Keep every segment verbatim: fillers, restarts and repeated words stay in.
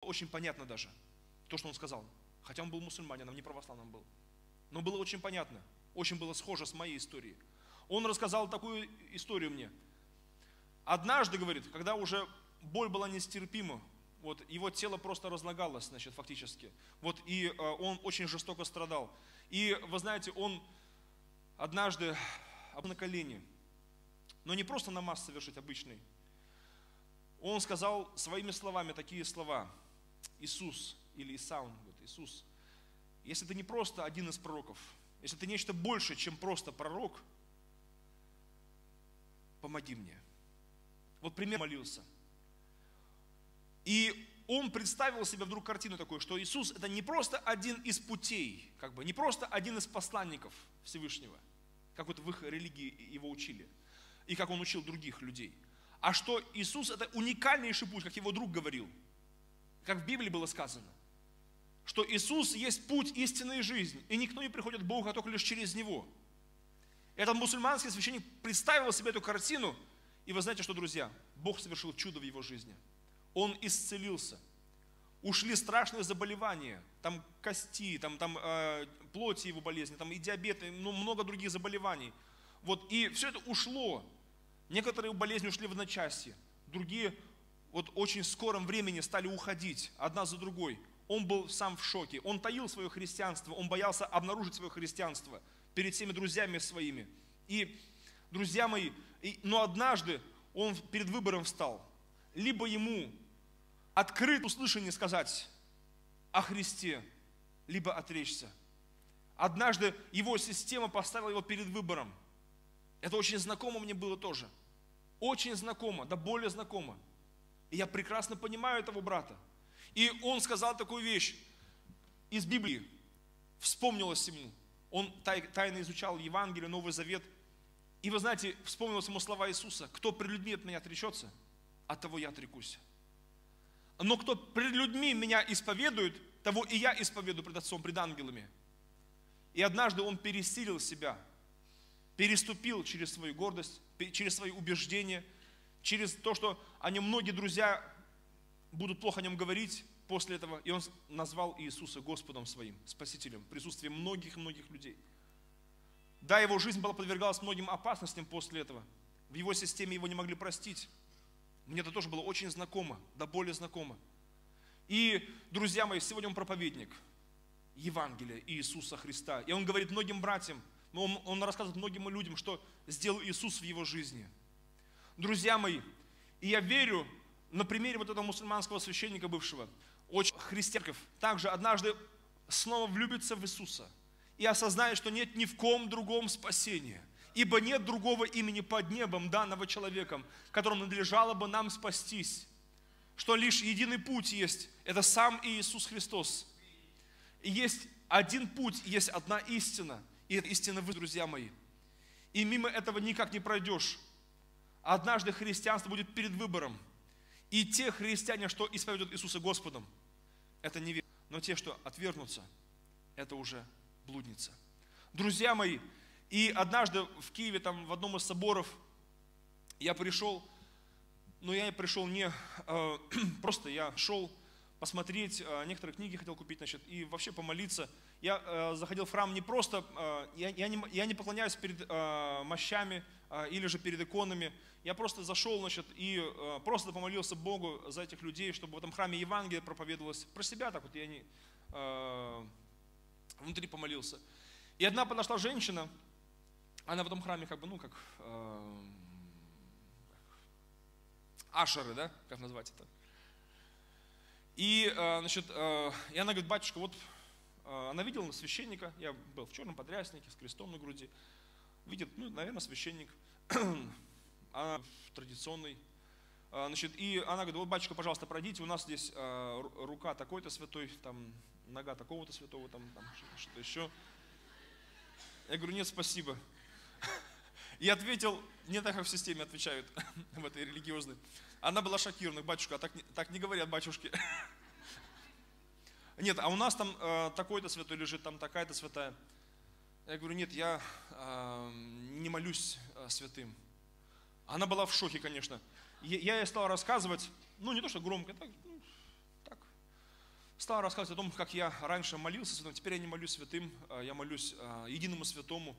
Очень понятно даже то, что он сказал. Хотя он был мусульманином, не православным был. Но было очень понятно, очень было схоже с моей историей. Он рассказал такую историю мне. Однажды, говорит, когда уже боль была нестерпима, вот, его тело просто разлагалось, значит, фактически. Вот, и э, он очень жестоко страдал. И, вы знаете, он однажды на колени, но не просто намаз совершить обычный. Он сказал своими словами такие слова. Иисус, или Исаун, говорит, Иисус, если ты не просто один из пророков, если ты нечто больше, чем просто пророк, помоги мне. Вот пример молился. И он представил себе вдруг картину такую, что Иисус это не просто один из путей, как бы, не просто один из посланников Всевышнего, как вот в их религии его учили, и как он учил других людей, а что Иисус это уникальнейший путь, как его друг говорил, как в Библии было сказано, что Иисус есть путь истинной жизни, и никто не приходит к Богу, а только лишь через Него. Этот мусульманский священник представил себе эту картину, и вы знаете что, друзья, Бог совершил чудо в его жизни. Он исцелился. Ушли страшные заболевания, там кости, там, там э, плоти его болезни, там и диабет, и, ну, много других заболеваний. Вот, и все это ушло. Некоторые болезни ушли в одночасье, другие вот в очень скором времени стали уходить, одна за другой. Он был сам в шоке, он таил свое христианство, он боялся обнаружить свое христианство перед всеми друзьями своими. И, друзья мои, и, но однажды он перед выбором встал. Либо ему открыто услышание сказать о Христе, либо отречься. Однажды его система поставила его перед выбором. Это очень знакомо мне было тоже. Очень знакомо, да более знакомо. И я прекрасно понимаю этого брата. И он сказал такую вещь из Библии. Вспомнилось ему. Он тайно изучал Евангелие, Новый Завет. И вы знаете, вспомнилось ему слова Иисуса. Кто пред людьми от меня отречется, от того я отрекусь. Но кто пред людьми меня исповедует, того и я исповедую пред Отцом, пред ангелами. И однажды он пересилил себя, переступил через свою гордость, через свои убеждения, через то, что о нем многие друзья будут плохо о нем говорить после этого. И он назвал Иисуса Господом своим, Спасителем, в присутствии многих-многих людей. Да, его жизнь была подвергалась многим опасностям после этого. В его системе его не могли простить. Мне это тоже было очень знакомо, да более знакомо. И, друзья мои, сегодня он проповедник Евангелия Иисуса Христа. И он говорит многим братьям, он, он рассказывает многим людям, что сделал Иисус в его жизни. Друзья мои, и я верю, на примере вот этого мусульманского священника бывшего, очень христианков, также однажды снова влюбится в Иисуса и осознает, что нет ни в ком другом спасения. Ибо нет другого имени под небом, данного человеком, которому надлежало бы нам спастись. Что лишь единый путь есть, это сам Иисус Христос. И есть один путь, есть одна истина. И это истина вы, друзья мои. И мимо этого никак не пройдешь. Однажды христианство будет перед выбором. И те христиане, что исповедуют Иисуса Господом, это невеста. Но те, что отвергнутся, это уже блудница. Друзья мои, и однажды в Киеве, там, в одном из соборов, я пришел, но я пришел не, э, просто я шел посмотреть, э, некоторые книги хотел купить, значит, и вообще помолиться. Я э, заходил в храм не просто, э, я, я, не, я не поклоняюсь перед э, мощами э, или же перед иконами, я просто зашел, значит, и э, просто помолился Богу за этих людей, чтобы в этом храме Евангелие проповедовалось. Про себя так вот я не, э, внутри помолился. И одна подошла женщина, она в этом храме как бы, ну, как э, ашеры, да, как назвать это. И, э, значит, э, и она говорит, батюшка, вот, э, она видела священника, я был в черном подряснике, с крестом на груди, видит, ну, наверное, священник, она традиционный. Э, значит, и она говорит, вот, батюшка, пожалуйста, пройдите, у нас здесь э, рука такой-то святой, там, нога такого-то святого, там, там что-то еще. Я говорю, нет, спасибо. И ответил, не так, как в системе отвечают в этой религиозной. Она была шокирована, батюшка, а так, так не говорят батюшки. Нет, а у нас там э, такой-то святой лежит, там такая-то святая. Я говорю, нет, я э, не молюсь э, святым. Она была в шоке, конечно. Я, я ей стал рассказывать, ну не то, что громко, так, ну, так. Стал рассказывать о том, как я раньше молился святым, теперь я не молюсь святым, я молюсь единому святому,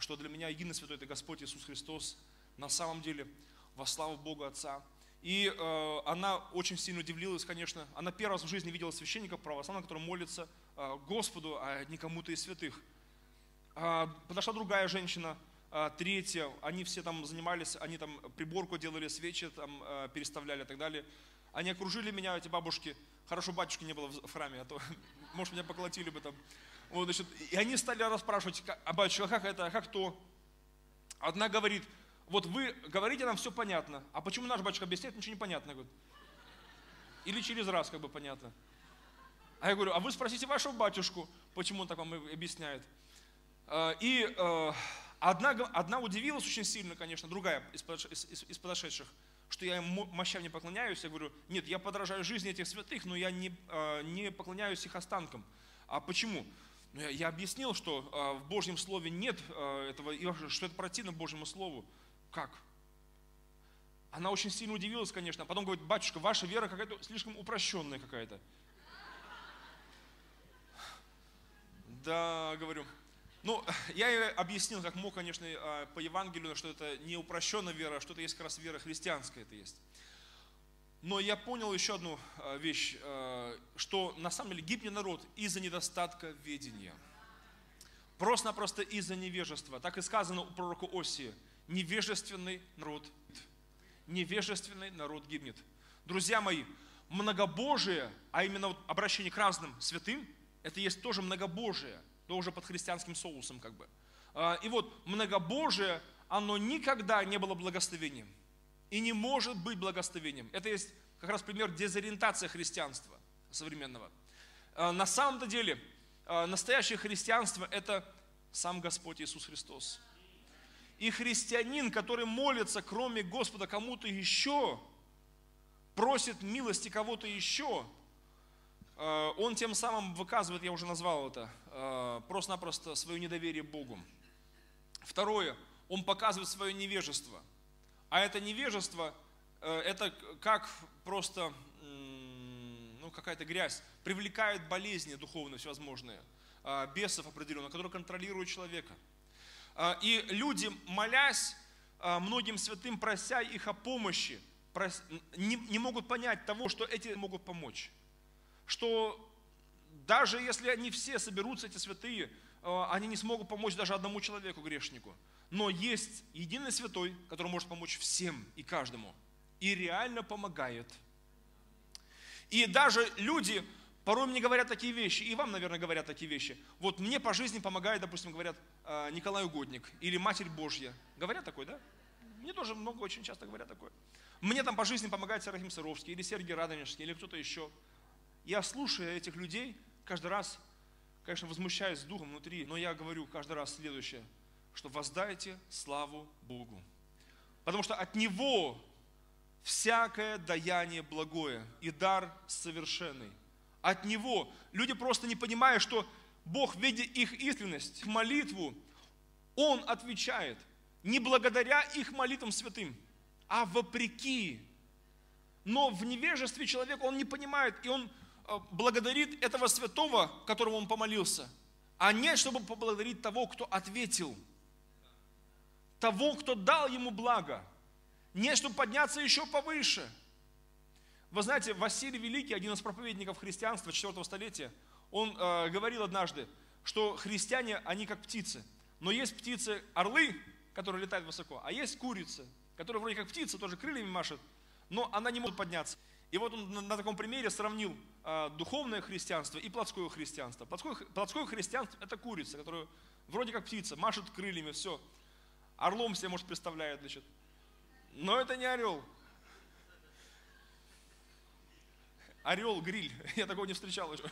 что для меня единый святой – это Господь Иисус Христос, на самом деле, во славу Бога Отца. И э, она очень сильно удивилась, конечно. Она первый раз в жизни видела священника православного, который молится э, Господу, а не кому-то из святых. Э, подошла другая женщина, э, третья. Они все там занимались, они там приборку делали, свечи там э, переставляли и так далее. Они окружили меня, эти бабушки. Хорошо, батюшки не было в храме, а то, может, меня поколотили бы там. Вот, значит, и они стали расспрашивать, а батюшка, а как это, а как то? Одна говорит: вот вы говорите, нам все понятно, а почему наш батюшка объясняет, ничего не понятно? Говорит. Или через раз как бы понятно. А я говорю: а вы спросите вашего батюшку, почему он так вам объясняет. И одна, одна удивилась очень сильно, конечно, другая из подошедших, что я им мощам не поклоняюсь. Я говорю: нет, я подражаю жизни этих святых, но я не, не поклоняюсь их останкам. А почему? Я объяснил, что в Божьем Слове нет этого, что это противно Божьему Слову. Как? Она очень сильно удивилась, конечно. А потом говорит: батюшка, ваша вера какая-то слишком упрощенная какая-то. Да, говорю. Ну, я ей объяснил, как мог, конечно, по Евангелию, что это не упрощенная вера, что это есть как раз вера христианская, это есть. Но я понял еще одну вещь, что на самом деле гибнет народ из-за недостатка ведения. Просто-напросто из-за невежества. Так и сказано у пророка Осии: невежественный народ, невежественный народ гибнет. Друзья мои, многобожие, а именно вот обращение к разным святым, это есть тоже многобожие, тоже под христианским соусом как бы. И вот многобожие, оно никогда не было благословением. И не может быть благословением. Это есть как раз пример дезориентации христианства современного. На самом-то деле, настоящее христианство – это сам Господь Иисус Христос. И христианин, который молится, кроме Господа, кому-то еще, просит милости кого-то еще, он тем самым выказывает, я уже назвал это, просто-напросто свое недоверие Богу. Второе, он показывает свое невежество. А это невежество, это как просто, ну, какая-то грязь, привлекает болезни духовные всевозможные, бесов определенных, которые контролируют человека. И люди, молясь многим святым, прося их о помощи, не могут понять того, что эти могут помочь. Что даже если они все соберутся, эти святые, они не смогут помочь даже одному человеку грешнику. Но есть единый святой, который может помочь всем и каждому. И реально помогает. И даже люди порой мне говорят такие вещи, и вам, наверное, говорят такие вещи. Вот мне по жизни помогает, допустим, говорят, Николай Угодник или Матерь Божья. Говорят такое, да? Мне тоже много, очень часто говорят такое. Мне там по жизни помогает Серафим Саровский или Сергей Радонежский или кто-то еще. Я слушаю этих людей каждый раз, конечно, возмущаюсь духом внутри, но я говорю каждый раз следующее, что воздайте славу Богу. Потому что от Него всякое даяние благое и дар совершенный. От Него. Люди просто не понимают, что Бог, видя их искренность, молитву, Он отвечает не благодаря их молитвам святым, а вопреки. Но в невежестве человек, он не понимает, и он благодарит этого святого, которому он помолился, а не чтобы поблагодарить того, кто ответил, того, кто дал ему благо, не чтобы подняться еще повыше. Вы знаете, Василий Великий, один из проповедников христианства четвёртого столетия, он э, говорил однажды, что христиане, они как птицы, но есть птицы-орлы, которые летают высоко, а есть курицы, которые вроде как птица, тоже крыльями машет, но она не может подняться. И вот он на таком примере сравнил духовное христианство и плотское христианство. Плотское, плотское христианство – это курица, которая вроде как птица, машет крыльями, все. Орлом себе, может, представляет, значит. Но это не орел. Орел – гриль. Я такого не встречал еще.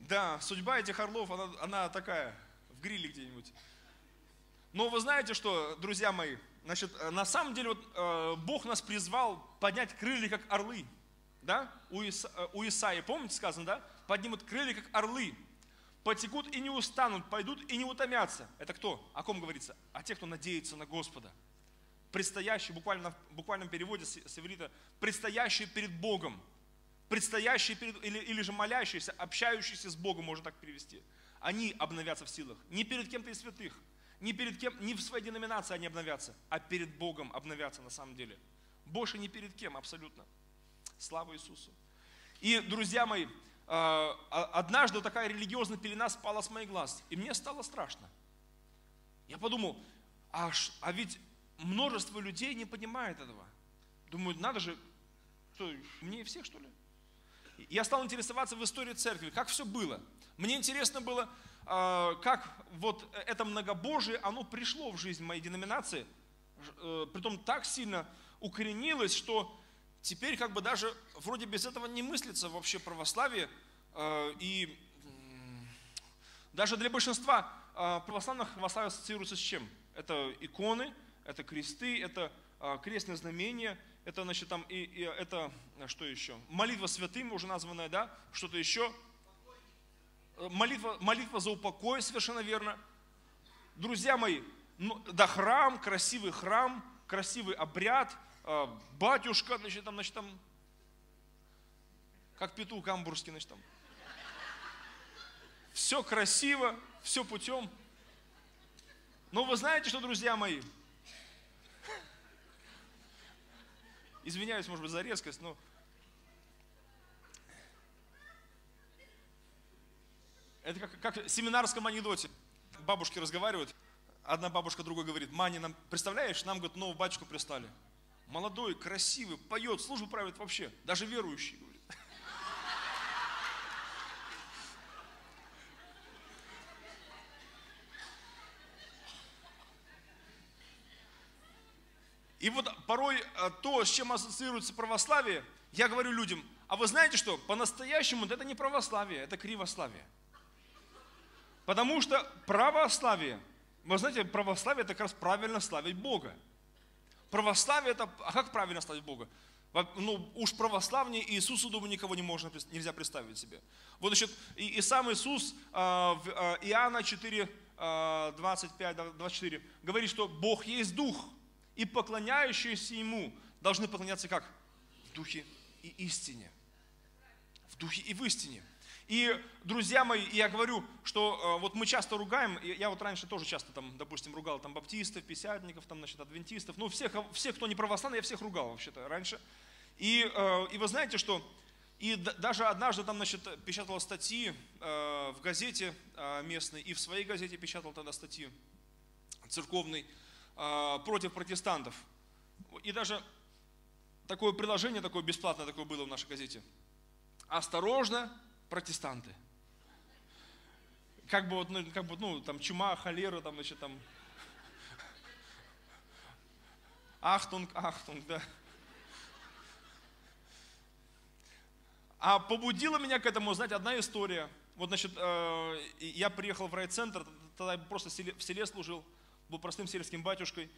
Да, судьба этих орлов, она, она такая, в гриле где-нибудь. Но вы знаете что, друзья мои, значит, на самом деле вот, э, Бог нас призвал поднять крылья, как орлы. Да? У, Иса, у Исаии, помните, сказано, да? Поднимут крылья, как орлы. потекут и не устанут, пойдут и не утомятся. Это кто? О ком говорится? О тех, кто надеется на Господа. Предстоящий, буквально, в буквальном переводе с иврита, предстоящий перед Богом. Предстоящие перед, или, или же молящиеся, общающиеся с Богом, можно так перевести. Они обновятся в силах. Не перед кем-то из святых, не перед кем, не в своей деноминации они обновятся, а перед Богом обновятся на самом деле. Больше не перед кем, абсолютно. Слава Иисусу. И, друзья мои, однажды такая религиозная пелена спала с моих глаз, и мне стало страшно. Я подумал, а, а ведь множество людей не понимает этого. Думаю, надо же, что, мне всех, что ли? Я стал интересоваться в истории церкви, как все было. Мне интересно было, как вот это многобожие, оно пришло в жизнь моей деноминации, притом так сильно укоренилось, что теперь как бы даже вроде без этого не мыслится вообще православие. И даже для большинства православных православие ассоциируется с чем? Это иконы, это кресты, это крестное знамение, это, значит, там, и, и это, что еще? Молитва святым, уже названная, да? Что-то еще? Молитва, молитва за упокой, совершенно верно. Друзья мои, ну, да, храм, красивый храм, красивый обряд, э, батюшка, значит, там, значит, там, как петух амбурский, значит, там. Все красиво, все путем. Но вы знаете, что, друзья мои, извиняюсь, может быть, за резкость, но это как, как в семинарском анекдоте. Бабушки разговаривают, одна бабушка другой говорит: Маня, нам, представляешь, нам, говорит, нового батюшку прислали. Молодой, красивый, поет, службу правит вообще, даже верующий, говорит. И вот порой то, с чем ассоциируется православие, я говорю людям, а вы знаете что, по-настоящему это не православие, это кривославие. Потому что православие, вы знаете, православие это как раз правильно славить Бога. Православие это, а как правильно славить Бога? Ну, уж православнее Иисусу, думаю, никого не можно, нельзя представить себе. Вот, значит, и, и сам Иисус в Иоанна четыре, двадцать пять, двадцать четыре говорит, что Бог есть Дух. И поклоняющиеся Ему должны поклоняться как? В духе и истине. В духе и в истине. И, друзья мои, я говорю, что вот мы часто ругаем, я вот раньше тоже часто, там, допустим, ругал там, баптистов, пятидесятников, там, значит, адвентистов, ну, всех, всех, кто не православный, я всех ругал вообще-то раньше. И, и вы знаете, что и даже однажды там, значит, печатал статьи в газете местной, и в своей газете печатал тогда статьи церковной, против протестантов. И даже такое приложение, такое бесплатное такое было в нашей газете. Осторожно, протестанты. Как бы, ну, как бы, ну там чума, холера, там, значит, там. Ахтунг, ахтунг, да. А побудила меня к этому, знаете, одна история. Вот, значит, я приехал в райцентр, тогда просто в селе служил. Был простым сельским батюшкой.